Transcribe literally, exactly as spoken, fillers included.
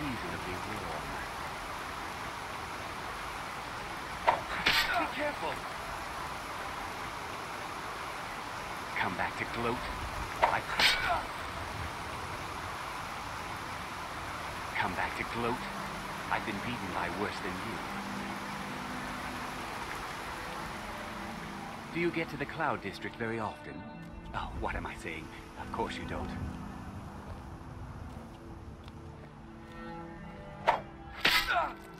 unseasonably warm. Be careful! Come back to gloat. I... Come back to gloat. I've been beaten by worse than you. Do you get to the Cloud District very often? Oh, what am I saying? Of course you don't. Ah!